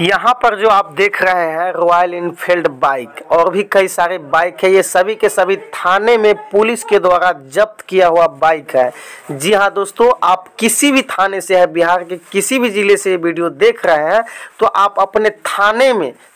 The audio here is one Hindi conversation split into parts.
यहाँ पर जो आप देख रहे हैं रॉयल इनफील्ड बाइक और भी कई सारे बाइक है, ये सभी के सभी थाने में पुलिस के द्वारा जब्त किया हुआ बाइक है। जी हाँ दोस्तों, आप किसी भी थाने से है, बिहार के किसी भी ज़िले से ये वीडियो देख रहे हैं तो आप अपने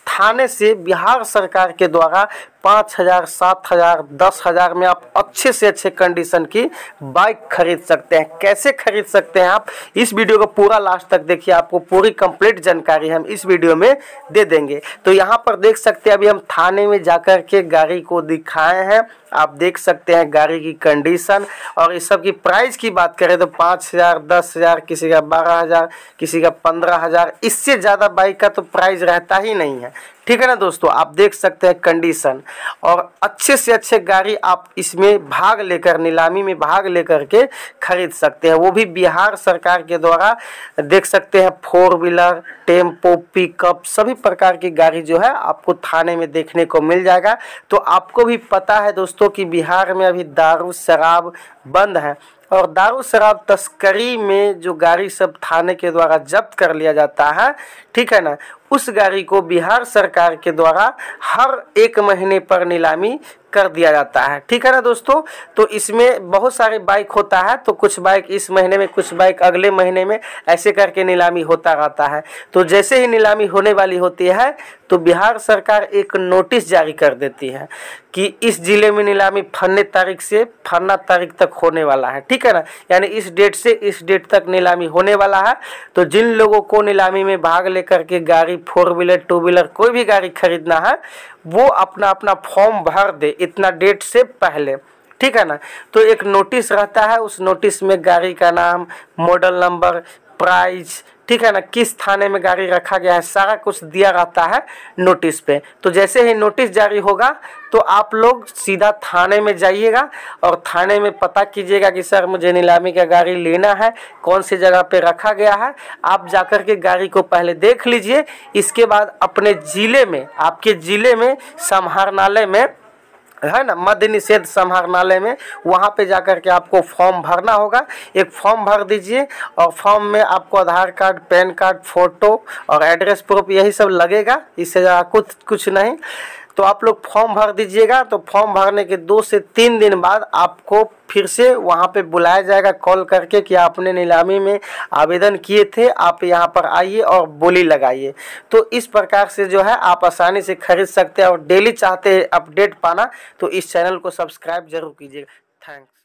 थाने से बिहार सरकार के द्वारा 5,000, 7,000, 10,000 में आप अच्छे से अच्छे कंडीशन की बाइक खरीद सकते हैं। कैसे खरीद सकते हैं आप, इस वीडियो को पूरा लास्ट तक देखिए, आपको पूरी कंप्लीट जानकारी हम इस वीडियो में दे देंगे। तो यहाँ पर देख सकते हैं, अभी हम थाने में जाकर के गाड़ी को दिखाए हैं, आप देख सकते हैं गाड़ी की कंडीशन। और इस सब की प्राइस की बात करें तो 5,000, 10,000, किसी का 12,000, किसी का 15,000, इससे ज़्यादा बाइक का तो प्राइस रहता ही नहीं है। ठीक है ना दोस्तों, आप देख सकते हैं कंडीशन। और अच्छे से अच्छे गाड़ी आप इसमें भाग लेकर, नीलामी में भाग लेकर के खरीद सकते हैं, वो भी बिहार सरकार के द्वारा। देख सकते हैं 4 व्हीलर, टेम्पो, पिकअप, सभी प्रकार की गाड़ी जो है आपको थाने में देखने को मिल जाएगा। तो आपको भी पता है दोस्तों कि बिहार में अभी दारू शराब बंद है और दारू शराब तस्करी में जो गाड़ी सब थाने के द्वारा जब्त कर लिया जाता है, ठीक है ना, उस गाड़ी को बिहार सरकार के द्वारा हर 1 महीने पर नीलामी कर दिया जाता है। ठीक है ना दोस्तों, तो इसमें बहुत सारे बाइक होता है, तो कुछ बाइक इस महीने में, कुछ बाइक अगले महीने में, ऐसे करके नीलामी होता रहता है। तो जैसे ही नीलामी होने वाली होती है तो बिहार सरकार एक नोटिस जारी कर देती है कि इस ज़िले में नीलामी फन्ने तारीख से फन्ना तारीख तक होने वाला है। ठीक है ना, यानी इस डेट से इस डेट तक नीलामी होने वाला है। तो जिन लोगों को नीलामी में भाग लेकर के गाड़ी 4 व्हीलर, 2 व्हीलर, कोई भी गाड़ी खरीदना है, वो अपना अपना फॉर्म भर दे इतना डेट से पहले। ठीक है ना, तो एक नोटिस रहता है, उस नोटिस में गाड़ी का नाम, मॉडल नंबर, प्राइस, ठीक है ना, किस थाने में गाड़ी रखा गया है, सारा कुछ दिया रहता है नोटिस पे। तो जैसे ही नोटिस जारी होगा तो आप लोग सीधा थाने में जाइएगा और थाने में पता कीजिएगा कि सर मुझे नीलामी का गाड़ी लेना है, कौन सी जगह पे रखा गया है। आप जाकर के गाड़ी को पहले देख लीजिए, इसके बाद अपने ज़िले में, आपके ज़िले में समाहरणालय में है ना, मद्य निषेध समाहरणालय में, वहाँ पे जाकर के आपको फॉर्म भरना होगा। एक फॉर्म भर दीजिए और फॉर्म में आपको Aadhaar card, pan card, photo और एड्रेस प्रूफ, यही सब लगेगा, इससे ज़्यादा कुछ नहीं। तो आप लोग फॉर्म भर दीजिएगा। तो फॉर्म भरने के 2 से 3 दिन बाद आपको फिर से वहाँ पे बुलाया जाएगा कॉल करके कि आपने नीलामी में आवेदन किए थे, आप यहाँ पर आइए और बोली लगाइए। तो इस प्रकार से जो है आप आसानी से खरीद सकते हैं। और डेली चाहते हैं अपडेट पाना तो इस चैनल को सब्सक्राइब जरूर कीजिएगा। थैंक्स।